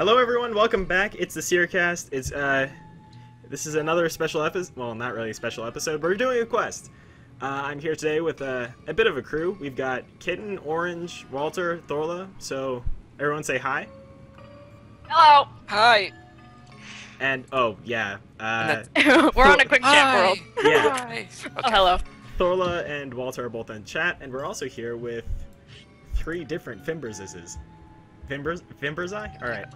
Hello everyone, welcome back. It's the SeerCast. It's this is another special episode. Well, not really a special episode, but we're doing a quest. I'm here today with a bit of a crew. We've got Kitten, Orange, Walter, Thorla. So everyone say hi. Hello. Hi. And oh yeah, we're on a quick chat world. Yeah. Hi. Okay. Oh hello. Thorla and Walter are both on chat, and we're also here with three different Fimberses. Fimberseye? All right.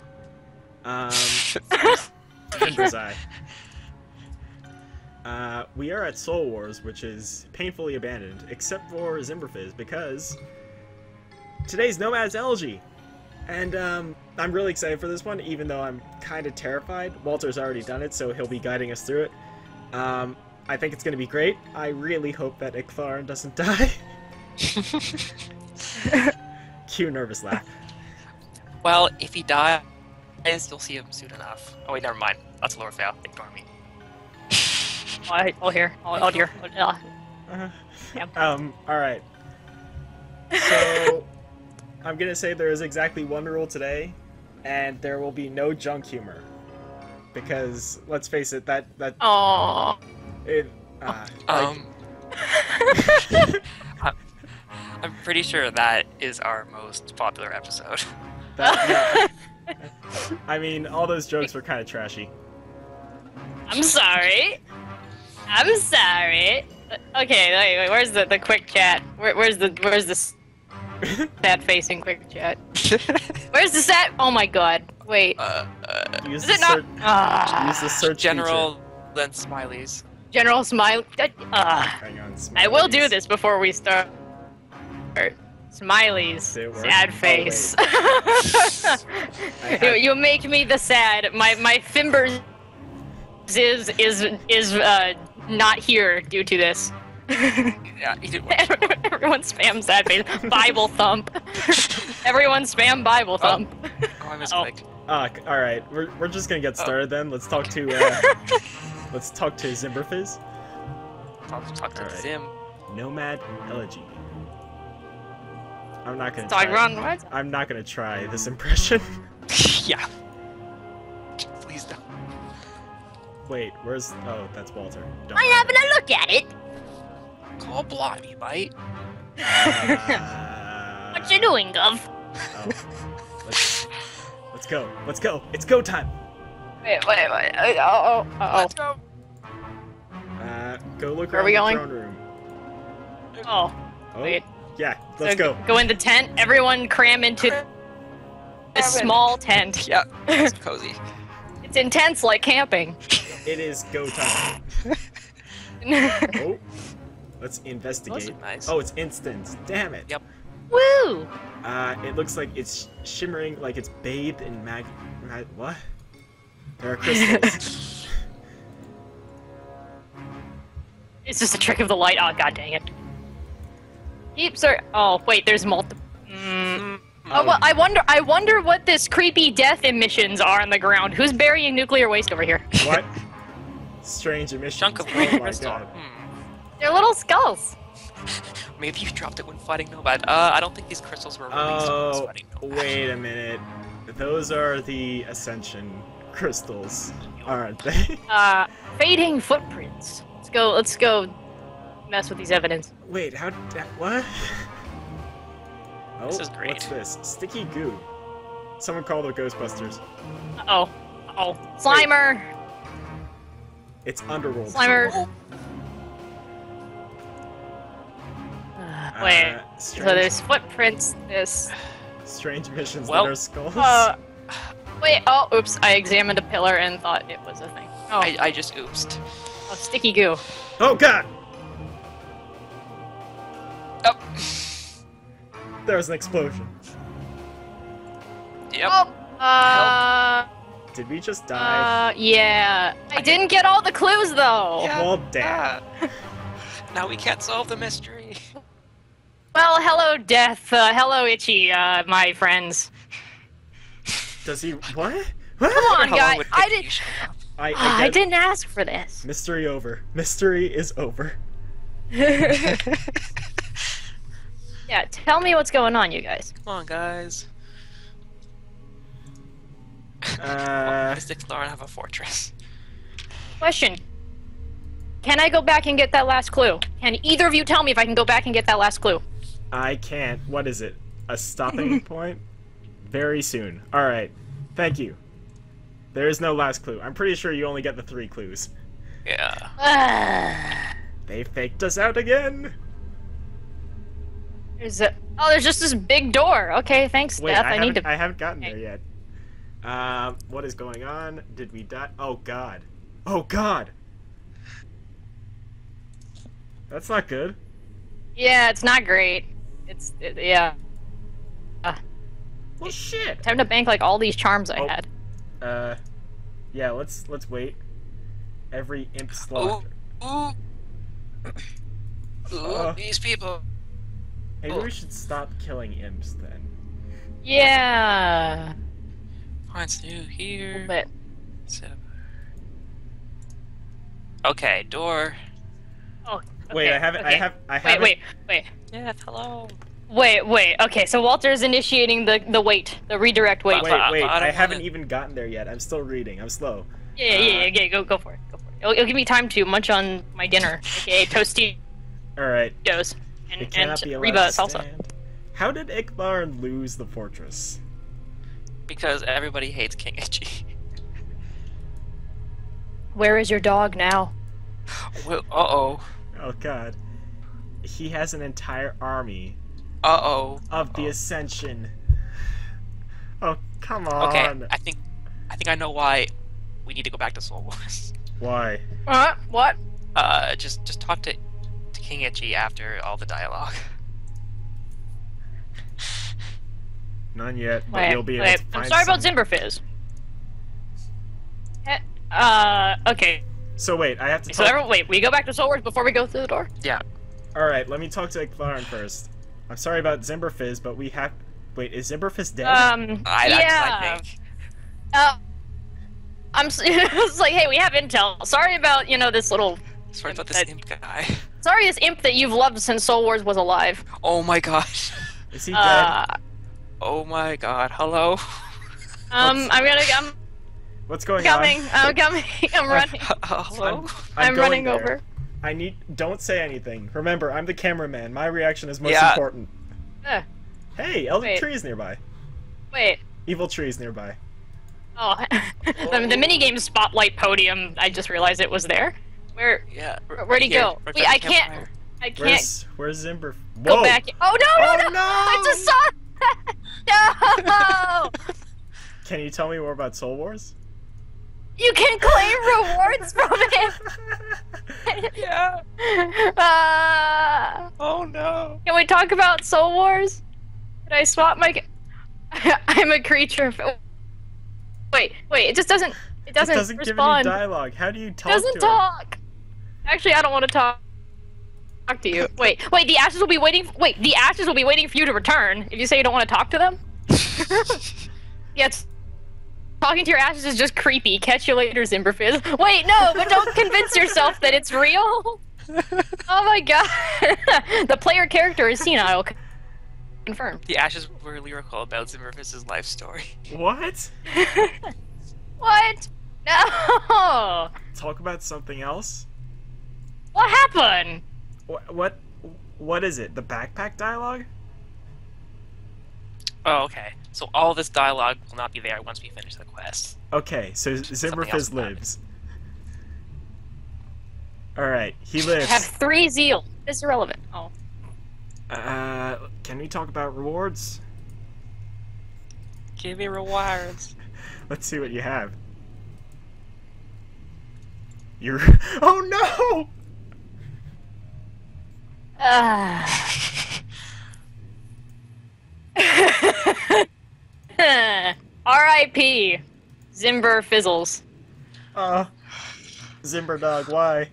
We are at Soul Wars, which is painfully abandoned, except for Zimberfizz, because today's Nomad's Elegy, and I'm really excited for this one, even though I'm kind of terrified. Walter's already done it, so he'll be guiding us through it. I think it's going to be great. I really hope that Iktharin doesn't die. Cue nervous laugh. Well, if he dies, you'll see him soon enough. Oh wait, never mind. That's a lore fail. Ignore me. Oh dear. Alright. So, I'm gonna say there is exactly one rule today, and there will be no junk humor. Because, let's face it, that... Aww. I'm pretty sure that is our most popular episode. That, yeah. I mean, all those jokes were kind of trashy. I'm sorry. Okay, wait, where's the quick chat? Where's the sad facing quick chat? Where's the sad? Oh my god! Wait. Use is it not? Use the search general feature. Then smileys. General smile. Hang on, smileys. I will do this before we start. Smiley's sad face. Oh, you make me the sad. My Fimbers is not here due to this. Yeah, you did well. Everyone spam sad face. Bible thump. Everyone spam Bible thump. Oh, I misclicked. All right, we're just gonna get started then. Let's talk to let's talk to Zimberfizz. Talk to right. Zim. Nomad Elegy. I'm not gonna I'm not gonna try this impression. Yeah. Please don't. Wait, where's... Oh, that's Walter. Don't I'm having a look at it. Call Blondie, mate. What you doing, Gov? Oh. Let's go. It's go time. Wait. Oh. Let's go. Go look around the throne room. Oh. Wait. Yeah, let's go. Go in the tent. Everyone cram into a small tent. Yeah, it's cozy. It's intense, like camping. It is go time. Oh, let's investigate. Nice. Oh, it's instant. Damn it. Yep. Woo! It looks like it's shimmering, like it's bathed in what? There are crystals. It's just a trick of the light. Oh, god dang it. Oh wait, there's multiple. Oh well, I wonder what this creepy death emissions are on the ground. Who's burying nuclear waste over here? What? Strange emissions. Chunk of weird crystal. They're little skulls. Maybe you dropped it when fighting Nomad. I don't think these crystals were released when fighting Nomad. Wait a minute. Those are the Ascension crystals, aren't they? Fading footprints. Let's go. Mess with these evidence. Wait, how? What? Oh, this is great. What's this? Sticky goo. Someone call the Ghostbusters. Uh-oh. Uh-oh. Slimer! Wait. It's Underworld. Slimer. Oh. Wait. So there's footprints. This. Strange missions that are skulls. Wait. Oh, oops. I examined a pillar and thought it was a thing. Oh. I just oopsed. Oh, sticky goo. Oh god. Oh. There was an explosion. Yep. Oh, did we just die? Yeah. I didn't get all the clues though. Yeah. Well, damn. Now we can't solve the mystery. Well, hello, Death. Hello, Itchy. My friends. Does he? What? Come on, guys. I didn't ask for this. Mystery over. Mystery is over. Yeah, tell me what's going on, you guys. Come on, guys. Why does Iktharin have a fortress? Question. Can I go back and get that last clue? Can either of you tell me if I can go back and get that last clue? I can't. What is it? A stopping point? Very soon. Alright. Thank you. There is no last clue. I'm pretty sure you only get the 3 clues. Yeah. They faked us out again! There's a... Oh, there's just this big door! Okay, thanks, Steph. I need to... I haven't gotten there yet. What is going on? Did we die? Oh, God. Oh, God! That's not good. Yeah, it's not great. Yeah. Well, shit! Time to bank, like, all these charms I had. Yeah, let's wait. Every imp slot. Ooh, these people. Maybe we should stop killing imps then. Yeah. What's new here? But okay, door. Oh. Okay, wait, I haven't. Wait. Yeah. Hello. Wait. Okay, so Walter's initiating the wait, the redirect wait. Wait. I haven't even gotten there yet. I'm still reading. I'm slow. Yeah. Go for it. It'll give me time to munch on my dinner, aka toasty. All right. Toast and Reba salsa. How did Iktharin lose the fortress? Because everybody hates King Ichi. Where is your dog now? Well, uh-oh. Oh God. He has an entire army. Uh-oh. Of the Ascension. Oh come on. Okay, I think I know why we need to go back to Soul Wars. Why? What? Just talk to King Itchy after all the dialogue. None yet, but you'll be able to find I'm sorry about Zimberfizz. Okay. So wait, I have to talk... So wait, we go back to Soul Wars before we go through the door? Yeah. Alright, let me talk to Iktharin first. I'm sorry about Zimberfizz, but we have... Wait, is Zimberfizz dead? Yeah. I think. It's like, hey, we have intel. Sorry about, you know, this little... Sorry about this imp guy. Sorry this imp that you've loved since Soul Wars was alive. Oh my gosh. Is he dead? Oh my god, hello? What's going on? I'm running. Hello? I'm running there. Over. Don't say anything. Remember, I'm the cameraman. My reaction is most important. Hey, elder trees nearby. Wait. Evil trees nearby. Oh, the minigame spotlight podium, I just realized it was there. Where'd he go? Wait, I can't. Where's Zimber? Whoa. Go back. Oh, no! I just saw that! No! Can you tell me more about Soul Wars? You can claim rewards from it! Yeah. Oh, no. Can we talk about Soul Wars? Did I swap my... I'm a creature... Wait! It doesn't respond. Give any dialogue. How do you talk? It doesn't talk. Actually, I don't want to talk to you. Wait. The ashes will be waiting. Wait, the ashes will be waiting for you to return. If you say you don't want to talk to them. Talking to your ashes is just creepy. Catch you later, Zimberfizz. Wait, no, but don't convince yourself that it's real. Oh my god. The player character is senile. Confirmed. The ashes were lyrical about Zimberfizz's life story. What? What? No! Talk about something else? What happened? What is it? The backpack dialogue? Oh, okay. So all this dialogue will not be there once we finish the quest. Okay, so Zimberfizz lives. Alright, he lives. Have 3 zeal. This is irrelevant. Oh. Can we talk about rewards? Give me rewards. Let's see what you have. Oh no! R.I.P. Zimber Fizzles. Zimber Dog, why?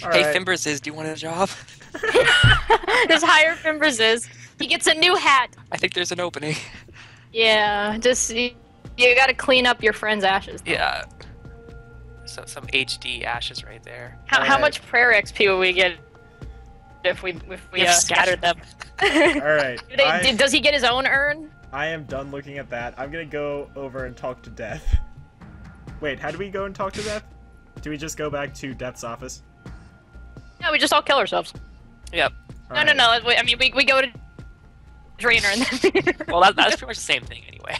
Hey, right. Fimberziz, do you want a job? There's higher Fimberziz. He gets a new hat. I think there's an opening. Yeah, just you gotta clean up your friend's ashes. Though. Yeah. So some HD ashes right there. How much prayer XP will we get if we scattered them? All right. Does he get his own urn? I am done looking at that. I'm gonna go over and talk to Death. Wait, how do we go and talk to Death? Do we just go back to Death's office? No, we just all kill ourselves. Yep. All no, right. No, no. I mean, we go to Drainer and then... Well, that's pretty much the same thing anyway.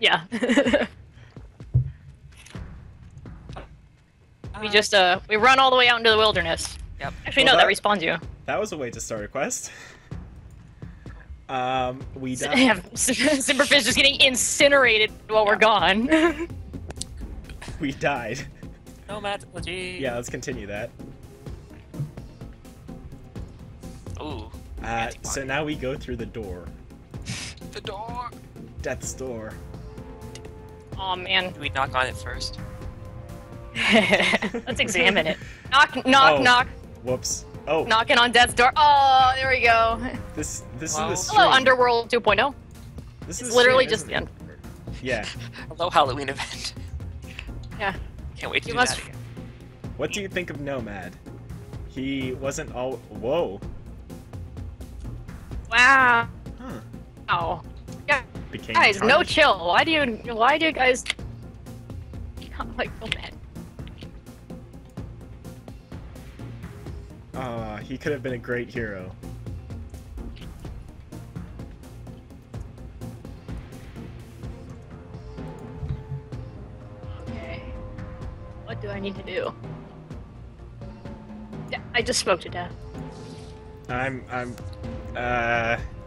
Yeah. We just, we run all the way out into the wilderness. Yep. Actually, well, no, that respawns you. That was a way to start a quest. We die. Zimberfizz just getting incinerated while we're gone. We died. Nomad's Elegy. Yeah, let's continue that. Ooh. So now we go through the door. The door. Death's door. Oh man. Do we knock on it first? Let's examine it. Knock, knock, knock. Whoops. Oh. Knocking on Death's door. Oh, there we go. This is the stream. Hello, Underworld 2.0. This is literally just the end. Yeah. Hello, Halloween event. Yeah. Can't wait to do that again. What do you think of Nomad? He wasn't all. Whoa. Wow. Huh. Oh. Yeah. Guys, no chill. Why do you? Why do you guys? I'm like so mad. Ah, he could have been a great hero. Okay. What do I need to do? I just spoke to Death.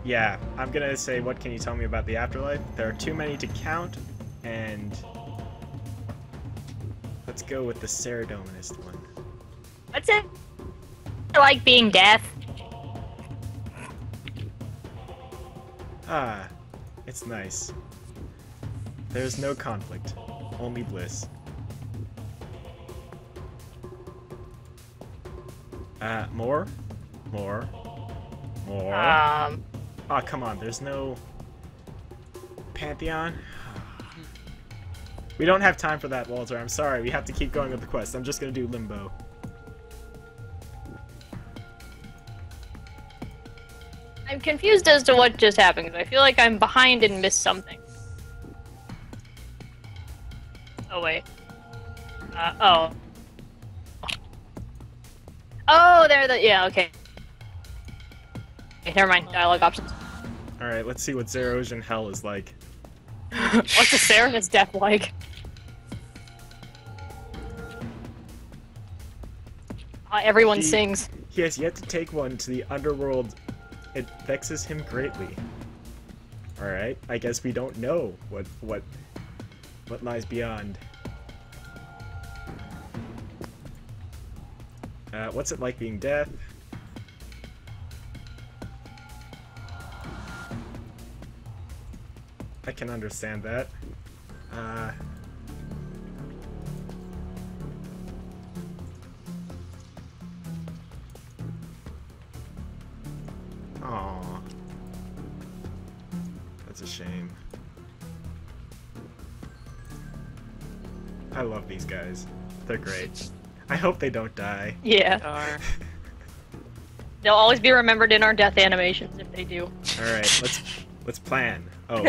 Yeah. I'm gonna say, what can you tell me about the afterlife? There are too many to count, and let's go with the Ceridominist one. What's it? I like being Death. Ah, it's nice. There's no conflict, only bliss. More. Ah, come on. There's no Pantheon. We don't have time for that, Walter. I'm sorry. We have to keep going with the quest. I'm just gonna do Limbo. I'm confused as to what just happened. I feel like I'm behind and missed something. Oh wait. Oh, there. Yeah. Okay. Never mind. Dialogue options. All right. Let's see what Zerosian Hell is like. What's a Seraph's Death like? Everyone sings. He has yet to take one to the underworld. It vexes him greatly. All right. I guess we don't know what lies beyond. What's it like being Death? I can understand that. Aww. That's a shame. I love these guys. They're great. I hope they don't die. Yeah. They'll always be remembered in our death animations if they do. Alright, let's plan. Oh,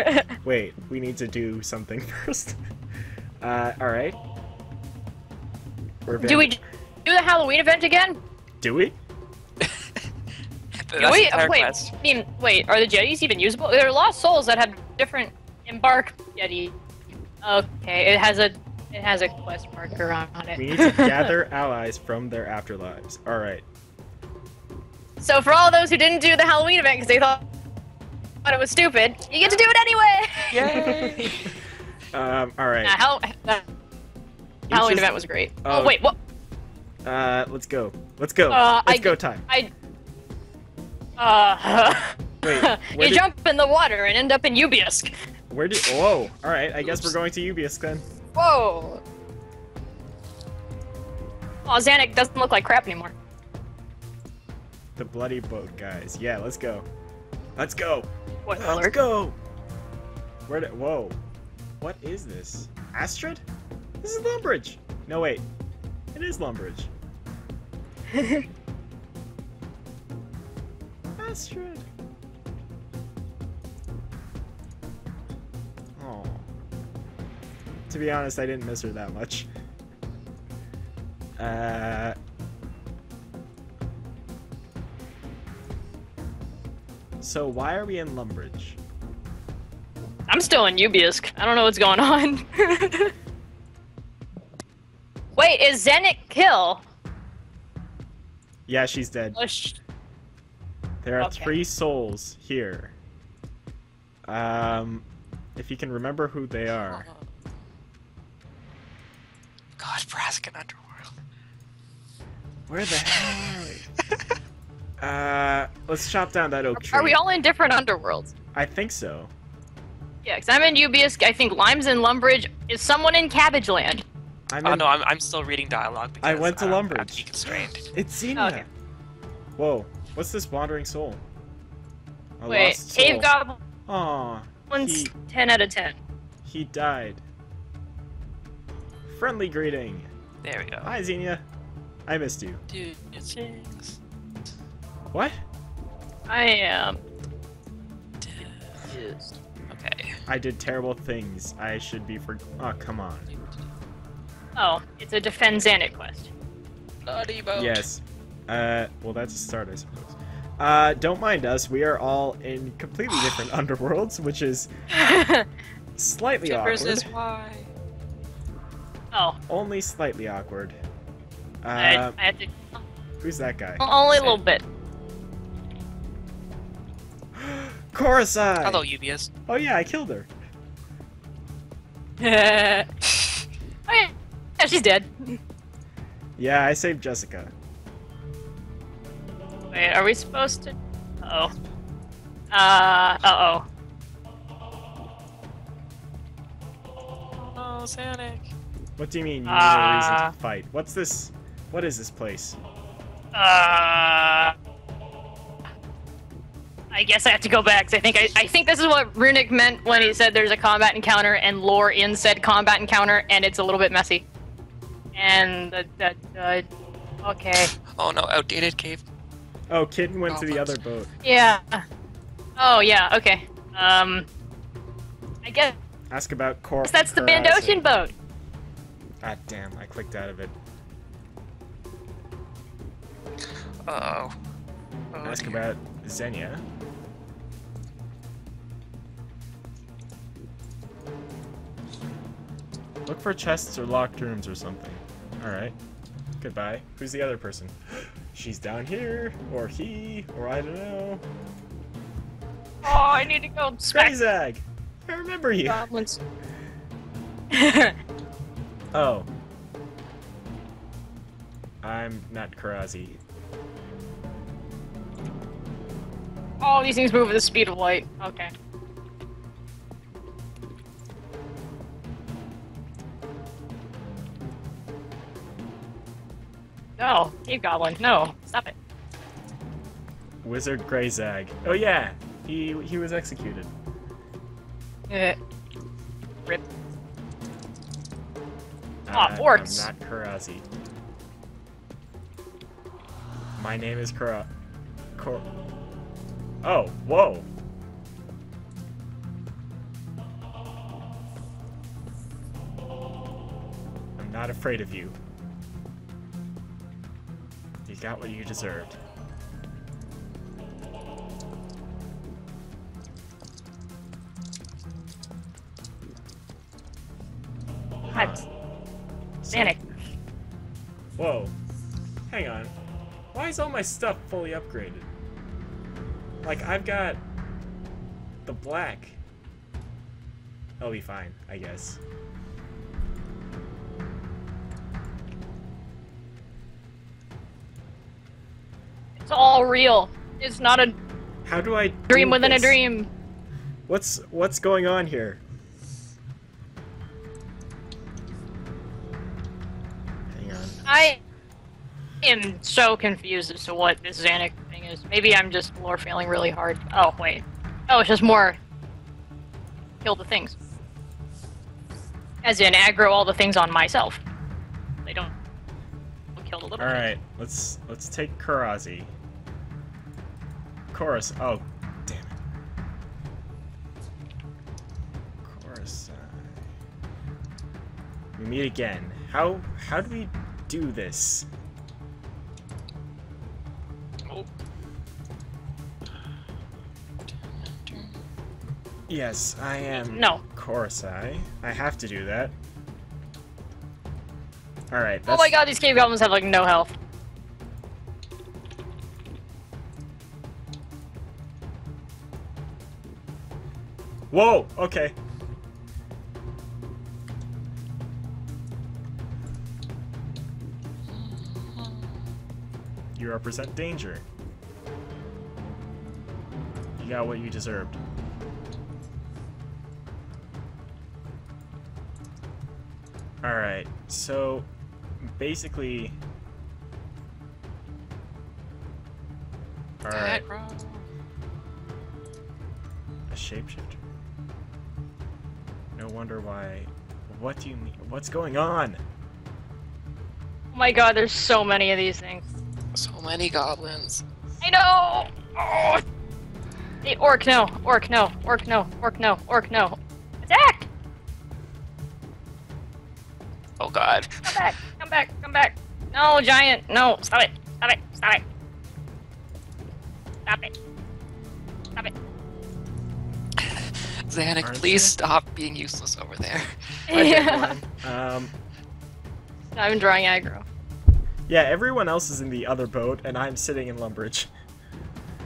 wait, we need to do something first. Alright. Do we do the Halloween event again? Do we? Do we? Wait, quest. I mean, wait, are the Jedis even usable? There are lost souls that have different embark Jedi. Okay, it has a quest marker on it. We need to gather allies from their afterlives. Alright. So for all those who didn't do the Halloween event because they thought it was stupid, you get to do it anyway! Yay! Alright. Nah, Halloween event was great. Oh, wait, what? Let's go. Let's go. Wait, you jump in the water and end up in Ubisk. Whoa, alright, I guess we're going to Ubisk then. Whoa! Oh, Zanik doesn't look like crap anymore. The bloody boat, guys. Yeah, let's go. Let's go! Let's go! Whoa. What is this? Astrid? This is Lumbridge! No, wait. It is Lumbridge. Astrid! to be honest, I didn't miss her that much. So why are we in Lumbridge? I'm still in Ubisk. I don't know what's going on. Wait, is Zanik kill? Yeah, she's dead. There are three souls here. If you can remember who they are. Gosh, Braskin Underworld. Where the hell are we? Let's chop down that oak tree. Are we all in different underworlds? I think so. Yeah, because I'm in Ubisk. I think Lime's in Lumbridge. Is someone in Cabbage Land? I'm no, I'm still reading dialogue because I went to Lumbridge. I'm constrained. It's Xenia. Oh, okay. Whoa, what's this wandering soul? Wait, Cave Goblin. Aww. One's 10 out of 10. He died. Friendly greeting. There we go. Hi, Xenia. I missed you. Dude, it's six. What? I am. Confused. Okay. I did terrible things. I should be for. Oh, come on. Oh, it's a defend Zanik quest. Bloody boat. Yes. Well, that's a start, I suppose. Don't mind us. We are all in completely different underworlds, which is slightly awkward. Is why. Oh. Only slightly awkward. I had to... Who's that guy? Only a little bit. Kharrazi! Hello, UBS. Oh yeah, I killed her. Oh, yeah. Yeah, she's dead. Yeah, I saved Jessica. Wait, are we supposed to? Uh oh. Oh, Zanik. What do you mean? You need a reason to fight. What's this? What is this place? I guess I have to go back. Cause I think this is what Runic meant when he said there's a combat encounter and lore in said combat encounter, and it's a little bit messy. And okay. Oh no, outdated cave. Oh, Kitten went to the other boat. Yeah. Oh yeah. Okay. I guess. Ask about Corp. That's the Bandosian boat. God damn! I clicked out of it. Uh oh. Ask about Xenia. Look for chests or locked rooms or something. Alright. Goodbye. Who's the other person? She's down here, or he, or I don't know. Oh, I need to go smack. Grayzag! I remember you! Goblins. Oh. I'm not Kharrazi. Oh, these things move at the speed of light. Okay. No, Cave Goblin, no, stop it. Wizard Grayzag. Oh yeah, he was executed. Rip. Ah, orcs. I'm not Kharrazi. My name is Kharrazi. Oh, whoa. I'm not afraid of you. You got what you deserved. Hi. Zanik. Whoa. Hang on. Why is all my stuff fully upgraded? Like, I've got the black. I'll be fine, I guess. It's all real. It's not a How do I dream within a dream. What's going on here? Hang on. I am so confused as to what this Zanik thing is. Maybe I'm just lore failing really hard. Oh, wait. Oh, it's just more kill the things. As in, aggro all the things on myself. They don't kill the little things. Alright, let's take Kharrazi. Chorus. Oh, damn it. Chorus. We meet again. How do we do this? Oh. Yes, I am. No. Kharrazi. I have to do that. All right. That's... Oh my God! These cave goblins have like no health. Whoa! Okay. You represent danger. You got what you deserved. Alright, so basically... Alright. A shapeshifter. No wonder why... What do you mean? What's going on? Oh my God, there's so many of these things. So many goblins. I know! Oh. Hey, orc, no! Orc, no! Orc, no! Orc, no! Orc, no! Attack! Oh God. Come back! Come back! Come back! No, giant! No! Stop it! Stop it! Stop it! Stop it! Stop it! Zanik, please stop being useless over there. Yeah. I'm drawing aggro. Yeah, everyone else is in the other boat, and I'm sitting in Lumbridge.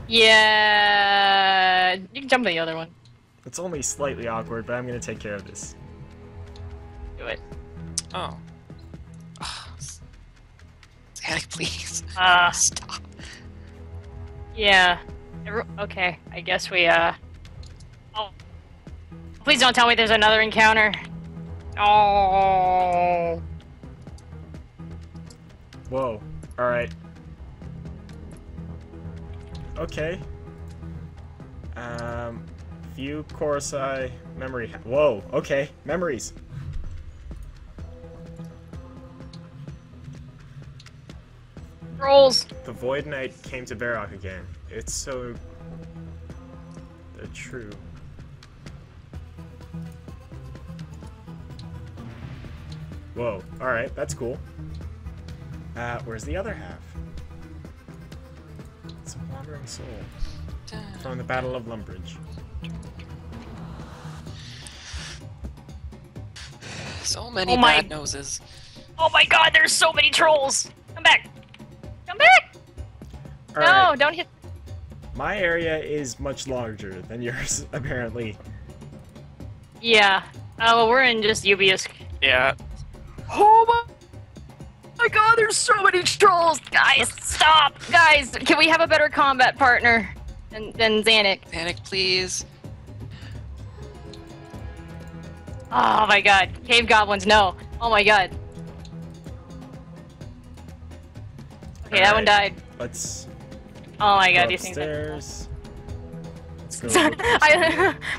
Yeah, you can jump to the other one. It's only slightly awkward, but I'm gonna take care of this. Do it. Oh. Zanik, please. Stop. Yeah. Okay, I guess we, Oh. Please don't tell me there's another encounter. Oh. Whoa, alright. Okay. View Kharrazi memory. Whoa, okay. Memories. Rolls. The Void Knight came to Barrock again. It's so... The true. Whoa, alright, that's cool. Where's the other half? It's a wandering soul from the Battle of Lumbridge. So many bad noses. Oh my God! There's so many trolls. Come back! Come back! All right. Don't hit. My area is much larger than yours, apparently. Yeah. Well, we're in just Ubisk. Yeah. Oh my. Oh my God, there's so many trolls! Guys, stop! Guys, can we have a better combat partner than Zanik? Zanik, please. Oh my God. Cave goblins, no. Oh my God. Okay, all that one died. Let's... Oh my God, these things...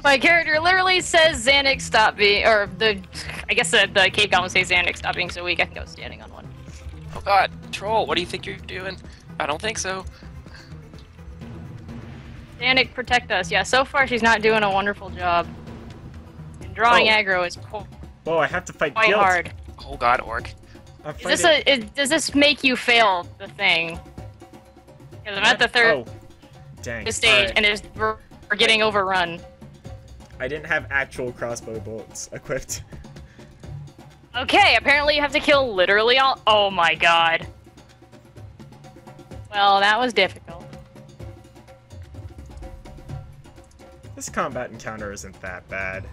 My character literally says Zanik, stop being... I guess the cave goblins say Zanik, stop being so weak. I can go standing on one. Oh God, troll, what do you think you're doing? I don't think so. Zanik, protect us. Yeah, so far she's not doing a wonderful job. And drawing aggro is cool. Whoa, I have to fight quite hard. Oh God, orc. Does this make you fail the thing? Because I'm at the third stage and we're getting overrun. I didn't have actual crossbow bolts equipped. Okay, apparently you have to kill literally all- Oh my God. Well, that was difficult. This combat encounter isn't that bad.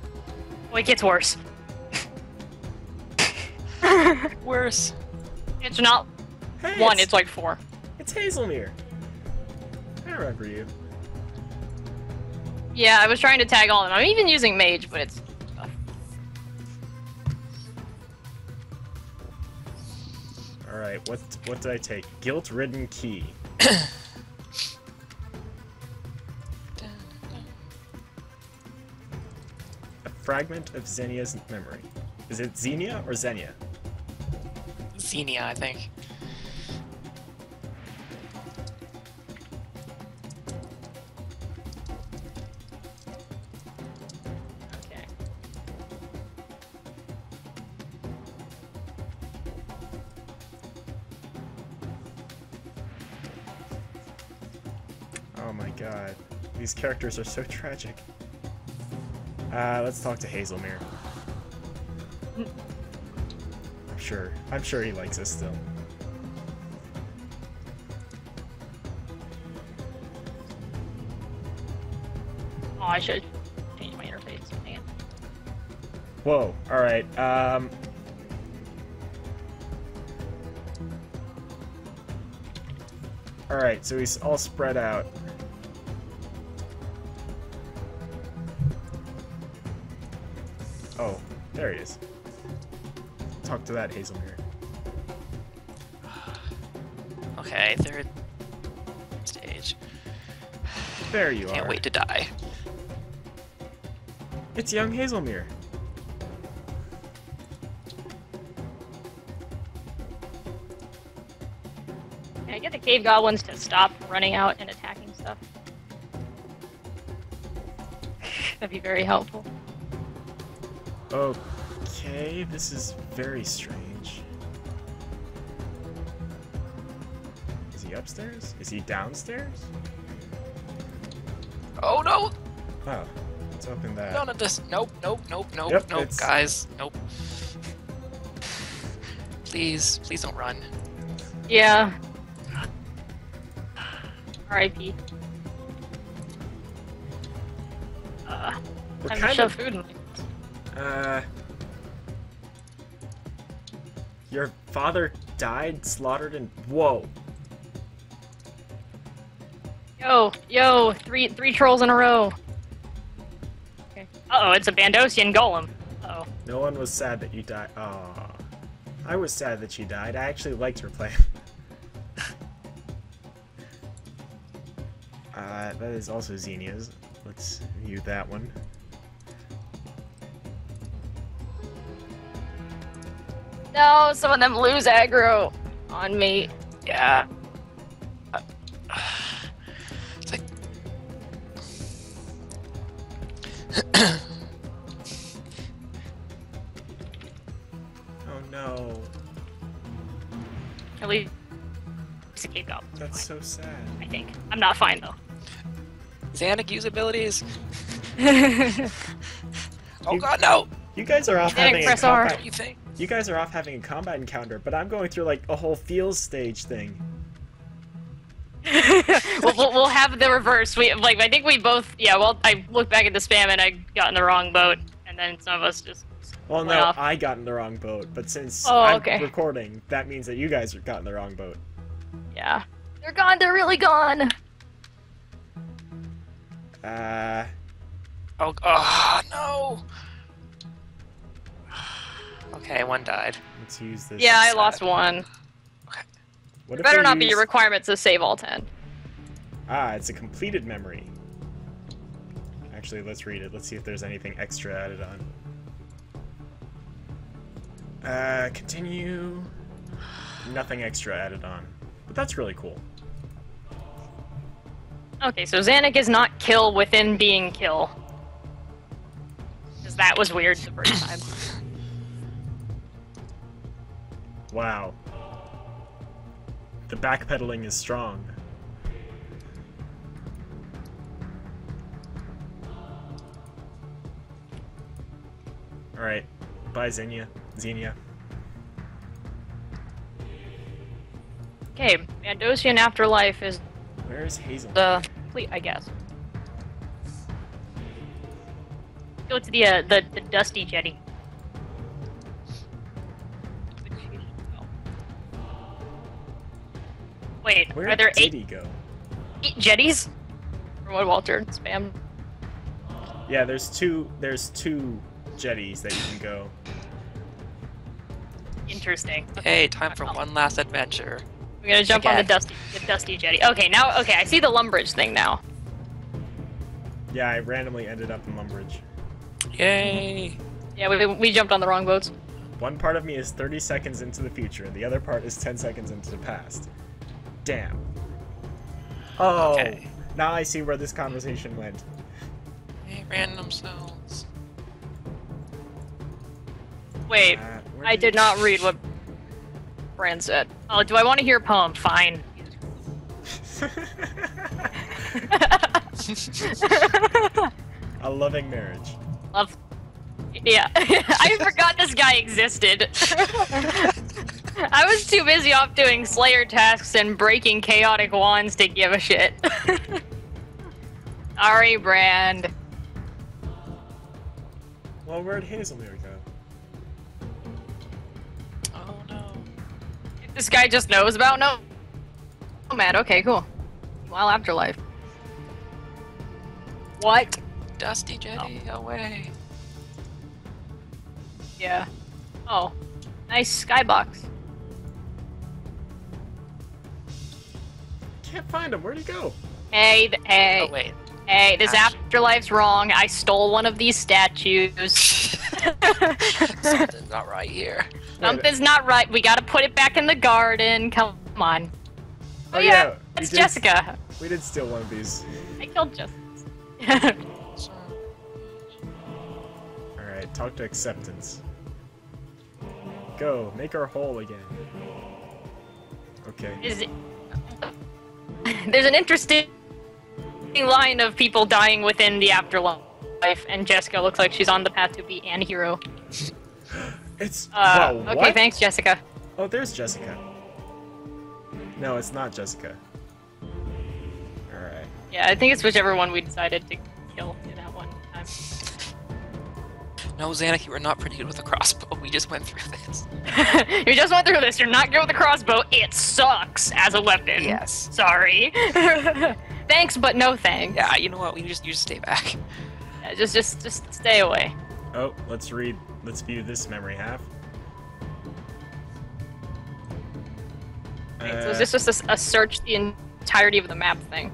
Well, it gets worse. Worse. It's not one, it's like four. It's Hazelmere. I remember you. Yeah, I was trying to tag all of them. I'm even using mage, but it's... Alright, what did I take? Guilt-ridden key. A fragment of Xenia's memory. Is it Xenia or Xenia? Xenia, I think. Okay. Oh my god. These characters are so tragic. Let's talk to Hazelmere. I'm sure he likes us still. Oh, I should change my interface. Hang on. Whoa, alright. Alright, so he's all spread out. Oh, there he is. Talk to that Hazelmere. Okay, third stage. There you are. Can't wait to die. It's young Hazelmere. Can I get the cave goblins to stop running out and attacking stuff? That'd be very helpful. Okay, this is very strange. Is he upstairs? Is he downstairs? Oh no! Oh, let's open that. None of this. Nope, it's... guys. Nope. Please don't run. Yeah. R.I.P. I'm gonna shove food in my... Your father died, slaughtered, and whoa. Yo, three trolls in a row. Okay. Uh oh, it's a Bandosian golem. Uh oh. No one was sad that you died. Aww. I was sad that she died. I actually liked her play. That is also Xenia's. Let's view that one. No, some of them lose aggro on me. Yeah. It's like... oh no. At least the cave goblins. That's so sad. I think. I'm not fine though. Zanik use abilities. Oh god, no! You guys are off having a combat. You think? You guys are off having a combat encounter, but I'm going through like a whole feels stage thing. we'll have the reverse. Well, I looked back at the spam and I got in the wrong boat, and then some of us just. Well, no, off. I got in the wrong boat, but since I'm recording, that means that you guys got in the wrong boat. Yeah, they're gone. They're really gone. Oh no! Okay, one died. Let's use this. Yeah, I lost one. Okay. It better not be your requirement to save all 10. Ah, it's a completed memory. Actually, let's read it. Let's see if there's anything extra added on. Continue. Nothing extra added on. But that's really cool. Okay, so Zanik is not kill within being kill. Because that was weird the first time. Wow. The backpedaling is strong. Alright. Bye, Xenia. Okay, Bandosian Afterlife is... Where is Hazel? Complete, I guess. Go to the dusty jetty. Wait, where are there eight jetties? From what Walter spam. Yeah, there's two jetties that you can go. Interesting. Okay. Hey, time for one last adventure. We're gonna jump on the dusty jetty. Okay, now, I see the Lumbridge thing now. Yeah, I randomly ended up in Lumbridge. Yay! Yeah, we jumped on the wrong boats. One part of me is 30 seconds into the future, and the other part is 10 seconds into the past. Damn. Oh, okay. Now I see where this conversation went. Hey, random cells. Wait, I did not read what... Brand said. Oh, do I want to hear a poem? Fine. A loving marriage. Love. Yeah. I forgot this guy existed. I was too busy off doing Slayer tasks and breaking chaotic wands to give a shit. Sorry, Brand. Well, where'd Hazelmere go? Oh no. This guy just knows about no. Oh, Nomad, okay, cool. Well, afterlife. What? Dusty Jetty, oh. Away. Yeah. Oh. Nice skybox. Can't find him. Where'd he go? Hey, hey. Oh, wait. Hey, this afterlife's wrong. I stole one of these statues. Something's not right here. Something's not right. We gotta put it back in the garden. Come on. Oh yeah, it's Jessica. We did steal one of these. I killed Jessica. Alright, talk to acceptance. Go, make her whole again. Okay. Is it... There's an interesting line of people dying within the afterlife, and Jessica looks like she's on the path to be an hero. It's wow, okay, thanks, Jessica. Oh, there's Jessica. No, it's not Jessica. All right. Yeah, I think it's whichever one we decided to kill in that one time. No, Zanik, you were not pretty good with a crossbow. We just went through this. You just went through this. You're not good with a crossbow. It sucks as a weapon. Yes. Sorry. Thanks, but no thanks. Yeah, you know what? You just stay back. Yeah, just stay away. Oh, let's read. Let's view this memory half. Right, so is this just a search the entirety of the map thing?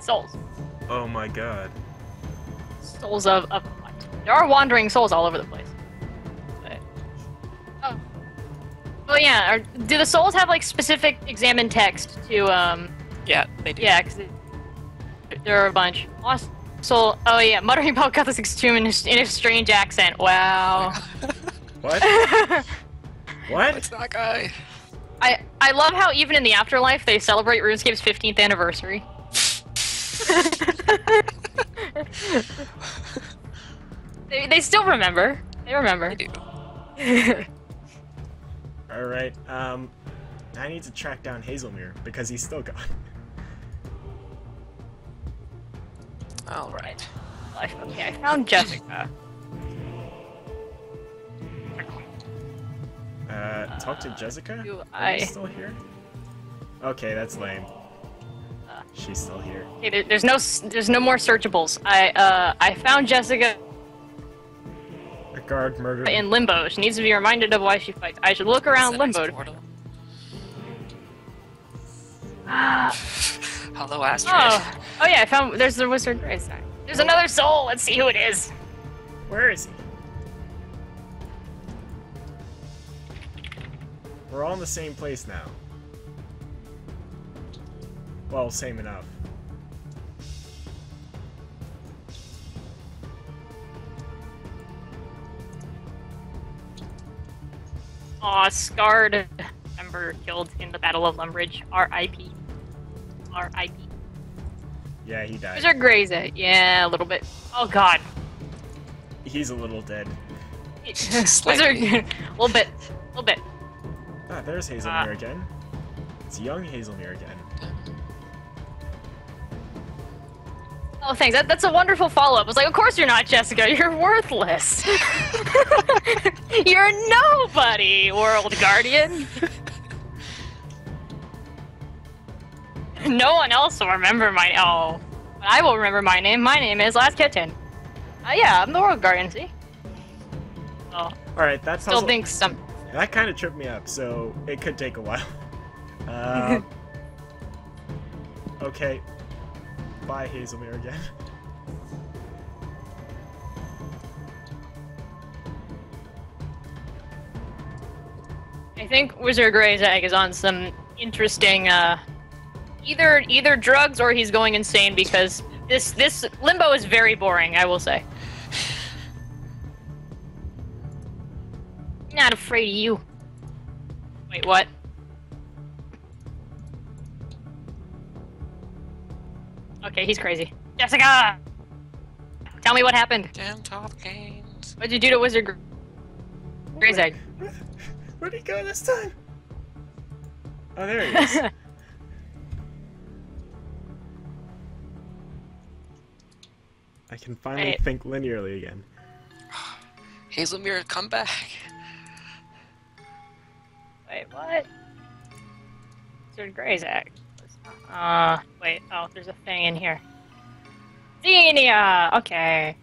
Souls. Oh my god. Souls of what? There are wandering souls all over the place. Oh yeah, do the souls have like specific examine text to Yeah, they do. Yeah, because there are a bunch. Lost soul. Oh yeah, muttering about got this extreme in a strange accent. Wow. What? What? It's that guy. I love how even in the afterlife they celebrate RuneScape's 15th anniversary. They still remember. They remember. They do. Alright, I need to track down Hazelmere, because he's still gone. Alright. Okay, I found Jessica. Talk to Jessica? Are you still here? Okay, that's lame. She's still here. Okay, there's no more searchables. I found Jessica. A guard murdered in limbo. She needs to be reminded of why she fights. I should look around limbo. Hello, Astrid. Oh. Oh yeah, I found. There's the Wizard Grayzag. There's another soul. Let's see who it is. Where is he? We're all in the same place now. Well, same enough. Aw, scarred member killed in the Battle of Lumbridge. R.I.P. R.I.P. Yeah, he died. Wizard Grayzag. Yeah, a little bit. Oh god. He's a little dead. Slightly. A little bit. A little bit. Ah, there's Hazelmere again. It's young Hazelmere again. Oh, thanks. That's a wonderful follow-up. I was like, of course you're not, Jessica. You're worthless. You're nobody, World Guardian. No one else will remember my... Oh. But I will remember my name. My name is Last Kitten. Yeah, I'm the World Guardian, see? Oh. Alright, that puzzle... Still think some... That kind of tripped me up, so it could take a while. Okay. Bye, Hazelmere again. I think Wizard Grayzag is on some interesting, either drugs or he's going insane because This limbo is very boring, I will say. Not afraid of you. Wait, what? Okay, he's crazy. Jessica! Tell me what happened. Damn top games. What'd you do to Wizard Grayzag? Where'd he go this time? Oh, there he is. I can finally think linearly again. Hazelmere, come back. Wait, what? Wizard Grayzag. Wait, oh, there's a thing in here. Xenia! Okay.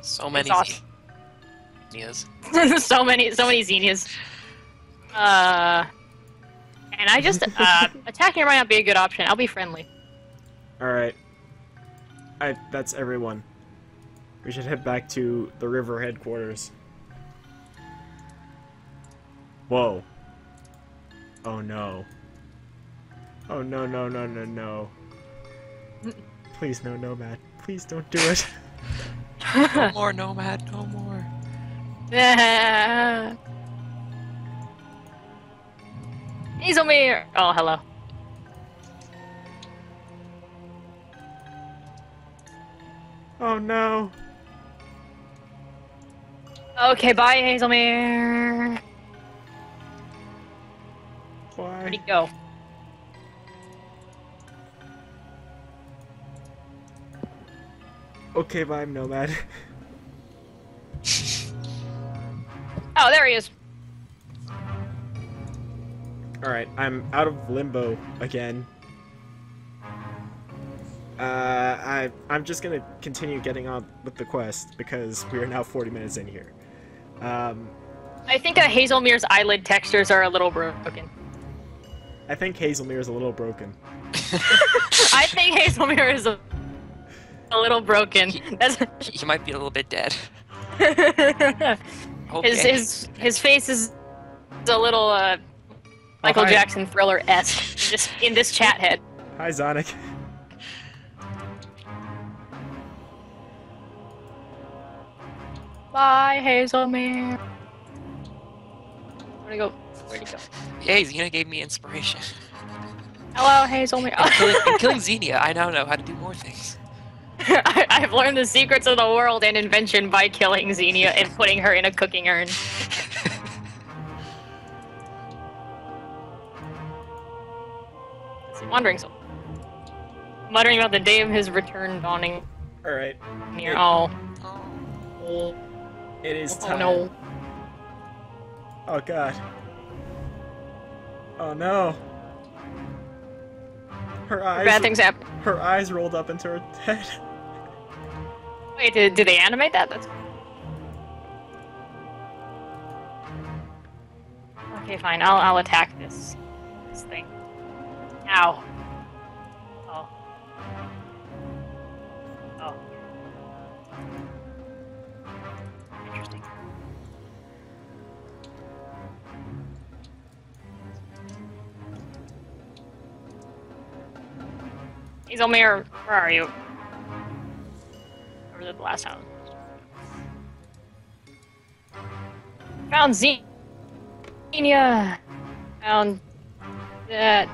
So many Xenias. so many Xenias. And I just, attacking her might not be a good option. I'll be friendly. Alright. That's everyone. We should head back to the river headquarters. Whoa. Oh no. Oh no, no, no, no, no. Please no, Nomad. Please don't do it. No more, Nomad. No more. He's over here. Oh, hello. Oh no. Okay, bye, Hazelmere. Why? Where'd he go? Okay, bye, I'm Nomad. Oh, there he is. Alright, I'm out of limbo again. I'm just gonna continue getting on with the quest because we are now 40 minutes in here. I think Hazelmere's eyelid textures are a little broken. I think Hazelmere is a little broken. I think Hazelmere is a little broken. He might be a little bit dead. Okay. His face is a little Michael Jackson Thriller-esque just in this chat head. Hi, Zanik. Bye, Hazelmere. Where'd he go? Where'd he go? Yeah, Xenia gave me inspiration. Hello, Hazelmere. I'm killing Xenia, I now know how to do more things. I've learned the secrets of the world and invention by killing Xenia and putting her in a cooking urn. Wandering soul. Muttering about the day of his return dawning. Alright. Oh. It is time. Oh no. Oh god. Oh no. Her eyes. Bad things happen. Her eyes rolled up into her head. Wait, did they animate that? That's. Okay, fine. I'll attack this thing. Ow. Oh. Oh. Interesting. Hazelmere, where are you? Over to the last town. Found Xenia. Found that.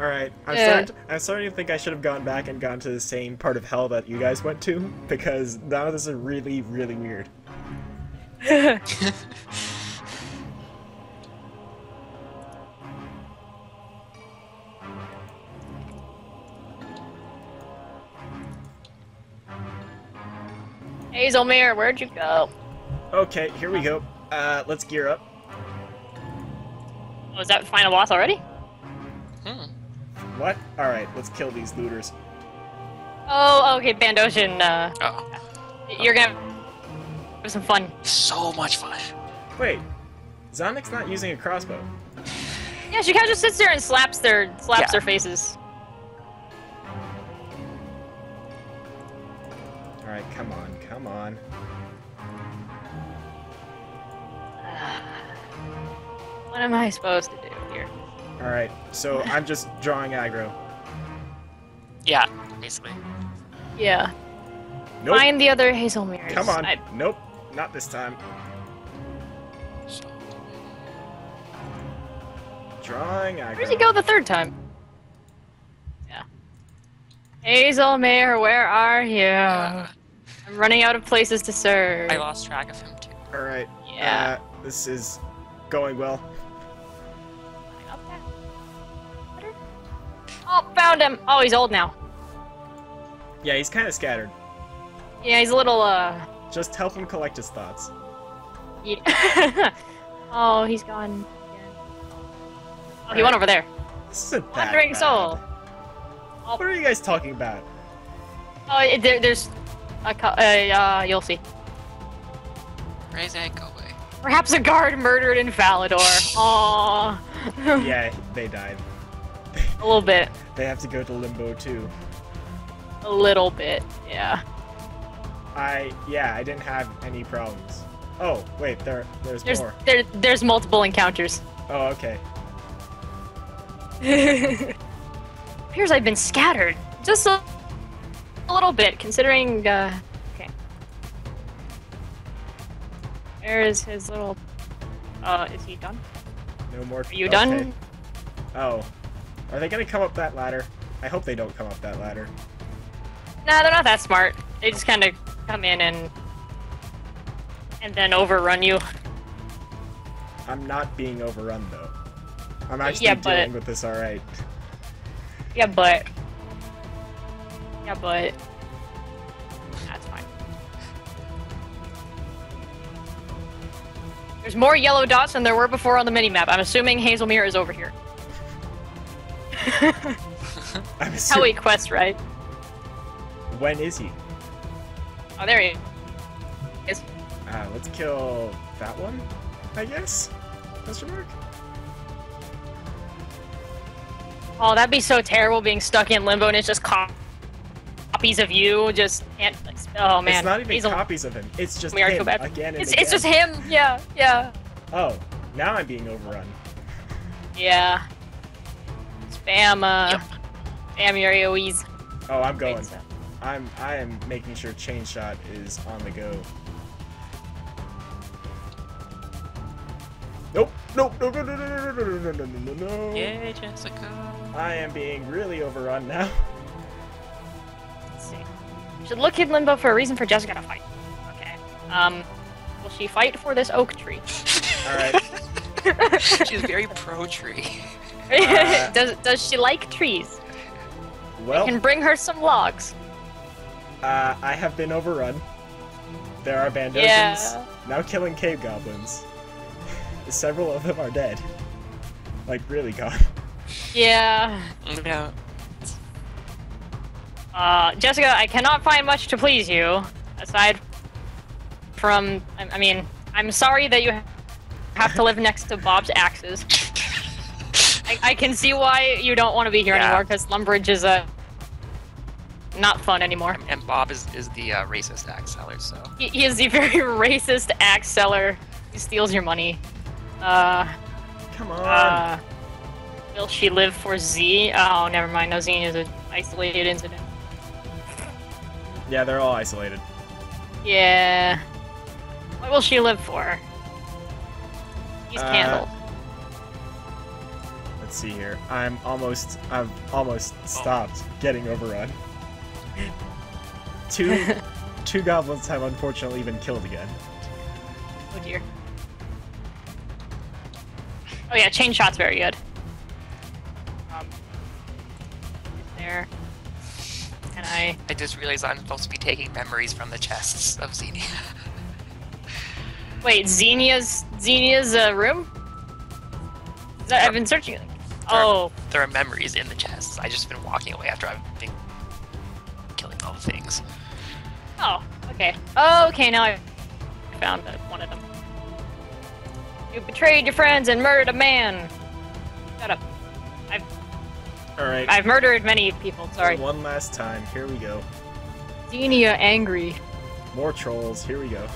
Alright, I'm starting to think I should have gone back and gone to the same part of hell that you guys went to, because now this is really, really weird. Hazelmere, where'd you go? Okay, here we go. Let's gear up. Oh, is that final boss already? Hmm. What? Alright, let's kill these looters. Oh, okay, Bandosian, You're gonna have some fun. So much fun. Wait, Zanik's not using a crossbow. Yeah, she kind of just sits there and slaps their faces. Alright, come on, come on. What am I supposed to do here? Alright, so I'm just drawing aggro. Yeah, basically. Yeah. Nope. Find the other Hazelmeres. Come on. Nope. Not this time. Drawing. Where'd he go the third time? Yeah. Hazelmere, where are you? I'm running out of places to serve. I lost track of him too. All right. Yeah. This is going well. Oh, found him! Oh, he's old now. Yeah, he's kind of scattered. Yeah, he's a little, Just help him collect his thoughts. Yeah. Oh, he's gone. Oh, right. He went over there. This isn't that Wandering bad. Soul. Oh. What are you guys talking about? Oh, there's... you'll see. Grayzag, go away. Perhaps a guard murdered in Valador. Aww. Yeah, they died. A little bit. They have to go to Limbo too. A little bit, yeah. I didn't have any problems. Oh, wait, there's more. There's multiple encounters. Oh, okay. Appears I've been scattered. Just a little bit, considering, okay. Where is his little, is he done? No more. Are you done? Oh. Are they gonna come up that ladder? I hope they don't come up that ladder. Nah, they're not that smart. They just kind of come in and then overrun you. I'm not being overrun though. I'm actually dealing with this all right. Yeah, but that's fine. There's more yellow dots than there were before on the minimap. I'm assuming Hazelmere is over here. That's how we quest, right? When is he? Oh, there he is. Let's kill that one, I guess? Question mark? Oh, that'd be so terrible being stuck in Limbo and it's just copies of you. Just can't. Oh, man. It's not even copies of him. It's just him again and again. It's just him. Yeah, yeah. Oh, now I'm being overrun. Yeah. Spam, spam your AoEs. Oh, I'm going. I am making sure chain shot is on the go. Nope, nope, no, no, no, no, no, no, no, no, no. Yeah, Jessica. I am being really overrun now. Let's see. Should look in Limbo for a reason for Jessica to fight. Okay. Will she fight for this oak tree? All right. She's very pro tree. Does she like trees? Well, I can bring her some logs. I have been overrun. There are Bandosians now killing cave goblins. Several of them are dead. Like, really gone. Yeah. No. Jessica, I cannot find much to please you. Aside from... I mean, I'm sorry that you have to live next to Bob's axes. I can see why you don't want to be here anymore, because Lumbridge is not fun anymore. And Bob is the racist axe seller, so... He is the very racist axe seller. He steals your money. Come on. Will she live for Z? Oh, never mind. No, Z is an isolated incident. Yeah, they're all isolated. Yeah. What will she live for? He's candled. Let's see here. I'm almost stopped getting overrun. Two goblins have unfortunately been killed again. Oh dear. Oh yeah, chain shot's very good. There. And I just realized I'm supposed to be taking memories from the chests of Xenia. Wait, Xenia's room? I've been searching. There are memories in the chests. I just been walking away after I've been killing all things. Oh, okay. Oh, okay, now I found one of them. You betrayed your friends and murdered a man. Shut up. I've murdered many people, sorry. One last time, here we go. Xenia angry. More trolls, here we go.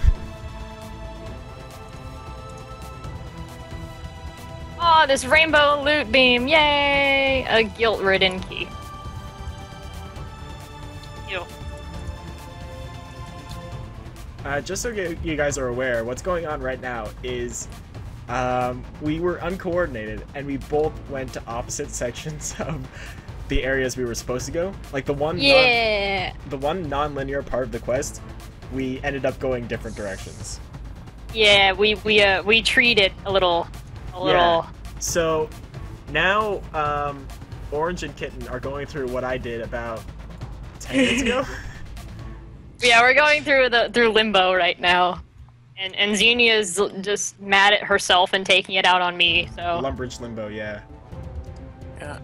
Oh, this rainbow loot beam, yay! A guilt-ridden key. Ew. Just so you guys are aware, what's going on right now is we were uncoordinated and we both went to opposite sections of the areas we were supposed to go. Like the one non-linear part of the quest, we ended up going different directions. Yeah, we treated a little. Yeah. So now Orange and Kitten are going through what I did about 10 minutes ago. Yeah, we're going through limbo right now, and Xenia's just mad at herself and taking it out on me. So Lumbridge limbo, yeah. Yeah.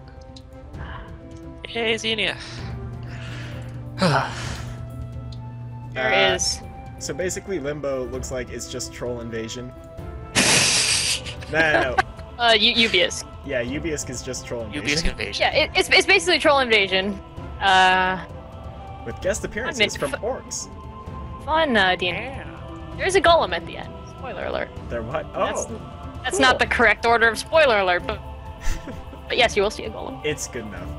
Hey, Xenia. There it is. So basically, limbo looks like it's just troll invasion. No. Ubisk. Yeah, Ubisk is just troll invasion. Ubisk invasion. Yeah, it's basically troll invasion. With guest appearances from orcs. Fun, DNA. There's a golem at the end. Spoiler alert. There what? Oh. That's cool. Not the correct order of spoiler alert, but but yes, you will see a golem. It's good enough.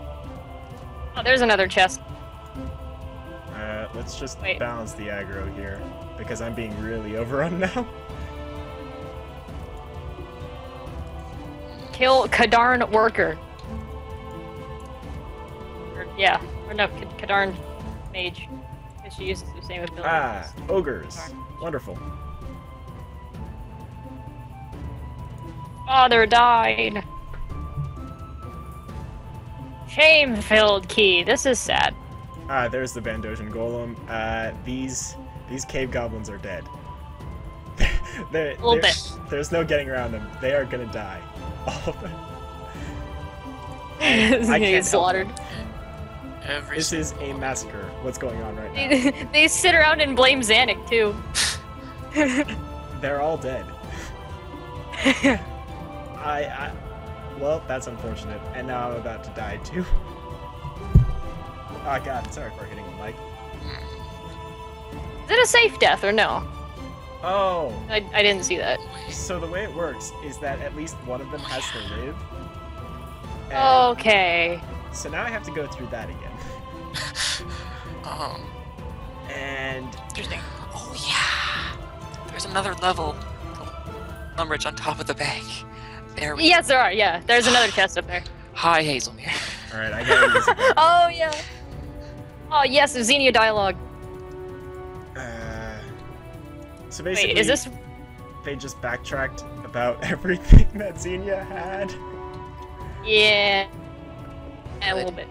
Oh, there's another chest. Let's just balance the aggro here, because I'm being really overrun now. Kill Khadarn Worker. Yeah. Or no, Khadarn Mage. Because she uses the same ability. Ah, ogres. Khadarn. Wonderful. Father died. Shame-filled key. This is sad. Ah, there's the Bandosian Golem. These cave goblins are dead. There's no getting around them. They are gonna die. All of them. I can't slaughtered. This is a massacre. What's going on right now? They sit around and blame Zanik, too. They're all dead. Well, that's unfortunate. And now I'm about to die, too. Oh god, sorry for hitting the mic. Is it a safe death or no? Oh. I didn't see that. So the way it works is that at least one of them has to live. And okay. So now I have to go through that again. And interesting. Oh yeah. There's another level. Lumbridge on top of the bank. There we go. Yes, there are. Yeah, there's another chest up there. Hi, Hazelmere. All right, I got it. Oh yeah. Oh, yes, Xenia dialogue. So basically, wait, is this... they just backtracked about everything that Xenia had. Yeah. A little bit.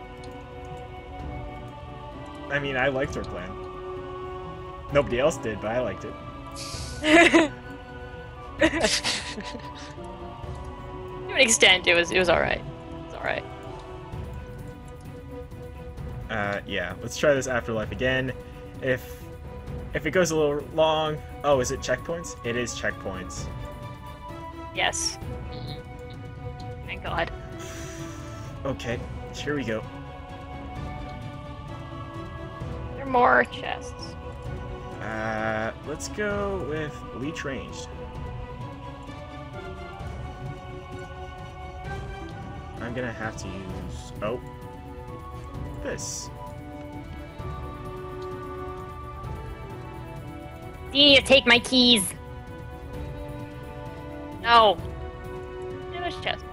I mean, I liked her plan. Nobody else did, but I liked it. To an extent, it was alright. It's alright. Yeah, let's try this afterlife again. If it goes a little long... Oh, is it checkpoints? It is checkpoints. Yes. Thank God. Okay, here we go. There are more chests. Let's go with Leech Ranged. I'm gonna have to use... Oh. This. You take my keys. No. There's chest.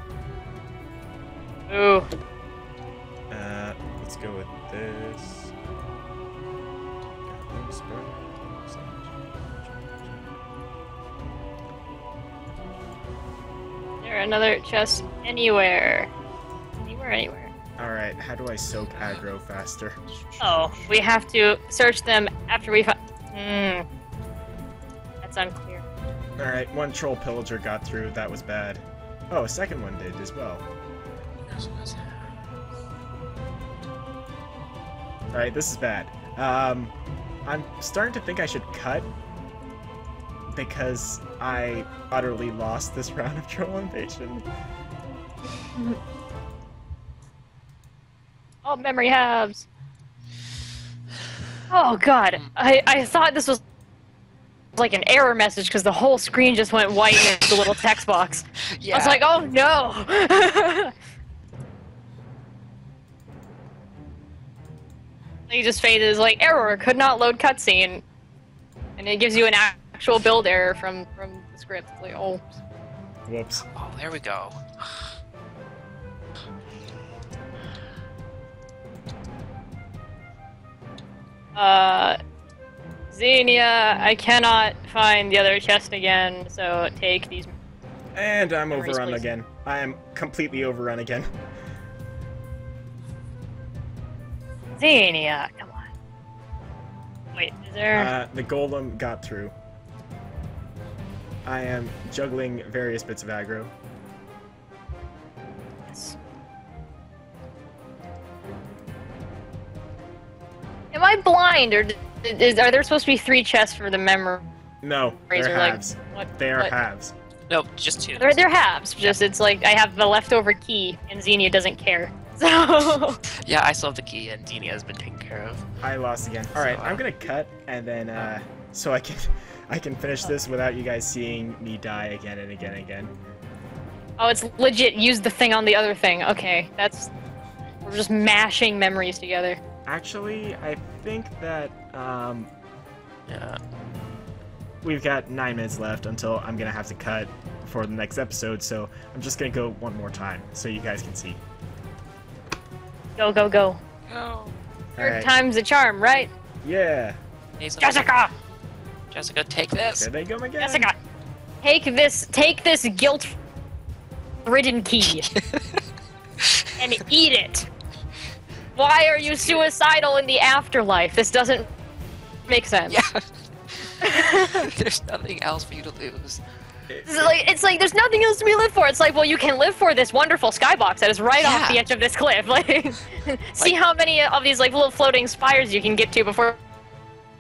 Ooh. Let's go with this. There another chest anywhere. Anywhere, anywhere. Alright, how do I soak aggro faster? Oh, we have to search them after we find... That's unclear. Alright, one troll pillager got through, that was bad. Oh, a second one did as well. Alright, this is bad. I'm starting to think I should cut, because I utterly lost this round of troll invasion. Oh, memory halves. Oh god, I thought this was like an error message because the whole screen just went white in the little text box. Yeah. I was like, oh no! He just faded, like, error, could not load cutscene. And it gives you an actual build error from the script. It's like, oh. Whoops. Oh, there we go. Xenia, I cannot find the other chest again, so take these. And I'm overrun again. I am completely overrun again. Xenia, come on. Wait, is there... the golem got through. I am juggling various bits of aggro. Yes. Am I blind, or are there supposed to be 3 chests for the memory? No, they're halves. Like, they are halves. No, just 2. They're halves. Just it's like I have the leftover key, and Xenia doesn't care. So yeah, I still have the key, and Xenia has been taken care of. I lost again. All right, so, I'm gonna cut, and then so I can finish this without you guys seeing me die again and again and again. Oh, it's legit. Use the thing on the other thing. Okay, that's we're just mashing memories together. Actually, I think that yeah, we've got 9 minutes left until I'm gonna have to cut for the next episode, so I'm just gonna go one more time so you guys can see. Go, go, go. Go. Third time's a charm, right? Yeah. Jessica! Jessica, take this. There they go again. Jessica, take this guilt-ridden key and eat it. Why are you suicidal in the afterlife? This doesn't make sense. Yeah. There's nothing else for you to lose. It's like there's nothing else to be lived for. It's like, well, you can live for this wonderful skybox that is right off the edge of this cliff. Like, see how many of these like little floating spires you can get to before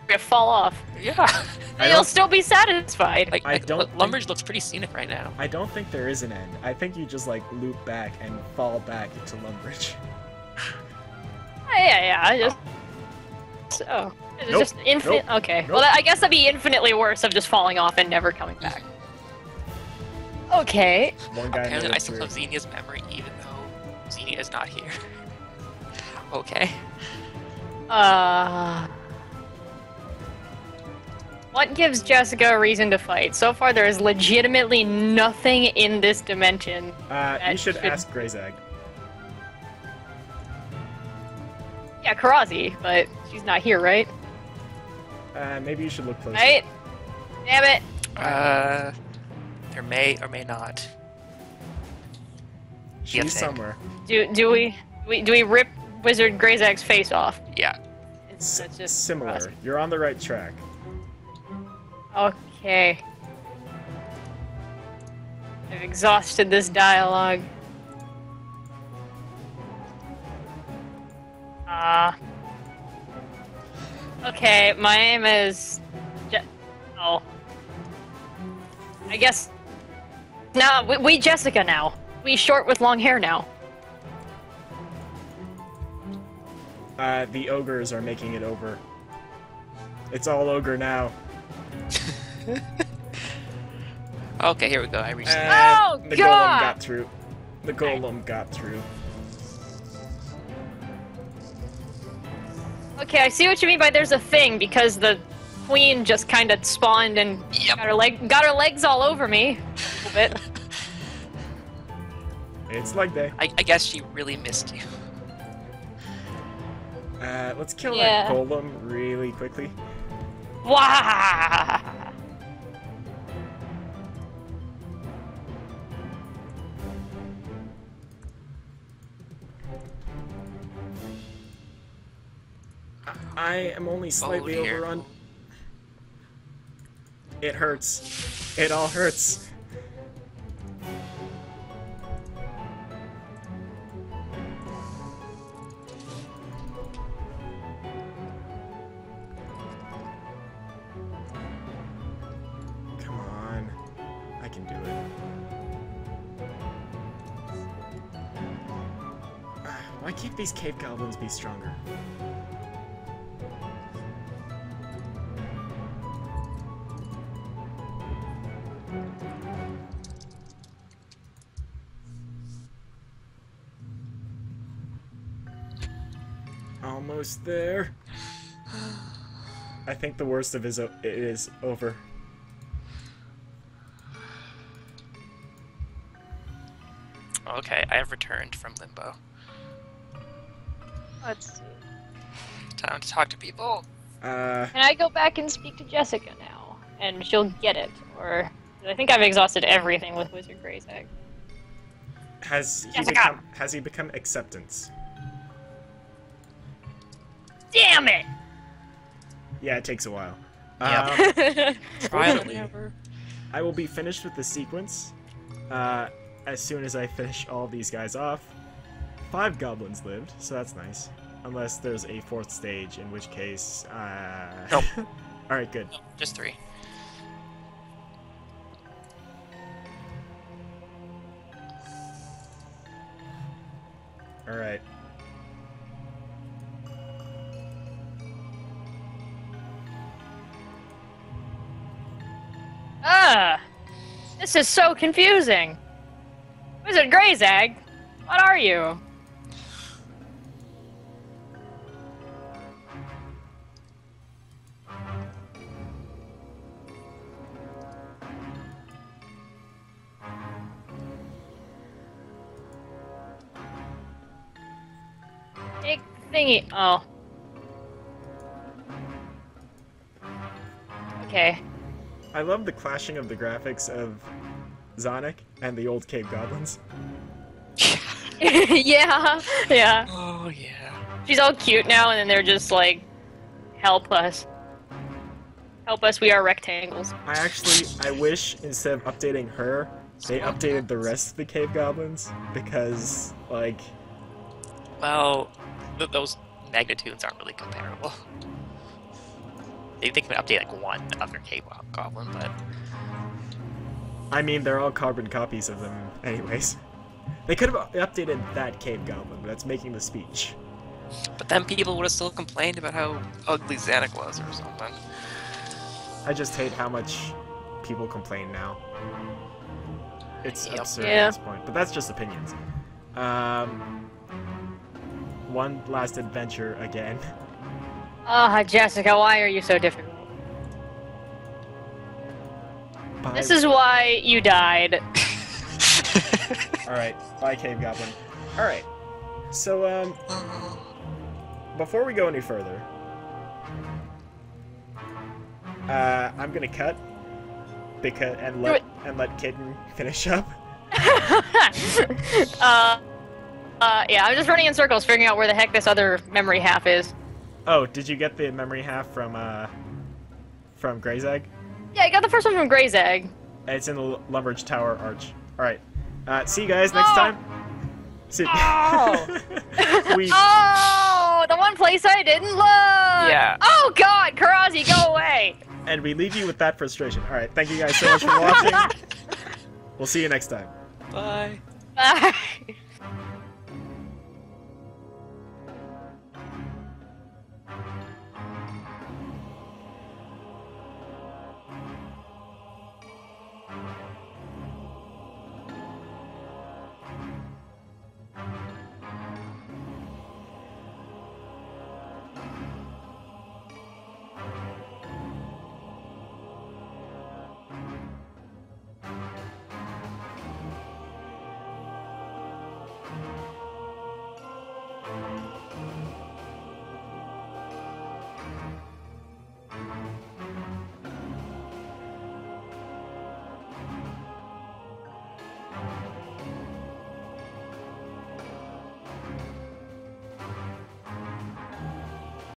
you fall off. Yeah. You'll still be satisfied. Like, Lumbridge looks pretty scenic right now. I don't think there is an end. I think you just like loop back and fall back into Lumbridge. Yeah, I just so it's just infinite. Nope, okay, well, I guess that'd be infinitely worse of just falling off and never coming back. Okay. One guy apparently, I still have Xenia's memory, even though Xenia is not here. Okay. What gives Jessica a reason to fight? So far, there is legitimately nothing in this dimension. You should ask Grayzag. Yeah, Kharrazi, but she's not here, right? Maybe you should look closer. Right? Damn it! There may or may not. She's somewhere. Do we rip Wizard Grayzag's face off? Yeah. It's just similar. Kharrazi. You're on the right track. Okay. I've exhausted this dialogue. Okay, my name is... oh. I guess... No, we Jessica now. We short with long hair now. The ogres are making it over. It's all ogre now. Okay, here we go. I reached oh, the golem got through. The golem got through. Okay, I see what you mean by there's a thing, because the queen just kind of spawned and got her legs all over me a little bit. It's like that. I guess she really missed you. Let's kill that golem really quickly. Wah! I am only slightly overrun. It hurts. It all hurts. Come on. I can do it. Why can't these cave goblins be stronger? There. I think the worst of it is over. Okay, I have returned from Limbo. Let's see. Time to talk to people. Can I go back and speak to Jessica now? And she'll get it, or... I think I've exhausted everything with Wizard Grayzag. Has he become acceptance? Damn it! Yeah, it takes a while. Yep. Finally. I will be finished with the sequence as soon as I finish all these guys off. 5 goblins lived, so that's nice. Unless there's a 4th stage, in which case... Nope. Alright, good. Nope, just 3. Alright. This is so confusing. Wizard Grayzag, what are you? Big thingy. Oh. Okay. I love the clashing of the graphics of Zanik and the old cave goblins. Yeah, yeah. Oh, yeah. She's all cute now, and then they're just like, help us. Help us, we are rectangles. I wish, instead of updating her, they updated the rest of the cave goblins, because, like... Well, those magnitudes aren't really comparable. They can update like one other cave goblin, but I mean they're all carbon copies of them, anyways. They could have updated that cave goblin, but that's making the speech. But then people would have still complained about how ugly Zanik was or something. I just hate how much people complain now. It's absurd at this point, but that's just opinions. One last adventure again. Ah, Jessica, why are you so difficult? Bye. This is why you died. Alright, bye Cave Goblin. Alright, so, before we go any further, I'm gonna cut, because, and let Kitten finish up. Yeah, I'm just running in circles, figuring out where the heck this other memory half is. Oh, did you get the memory half from Grayzag? Yeah, I got the first one from Grayzag. It's in the Lumbridge Tower Arch. Alright. See you guys next time. See oh! Oh! The one place I didn't love! Yeah. Oh god! Kharrazi, go away! And we leave you with that frustration. Alright, thank you guys so much for watching. We'll see you next time. Bye. Bye.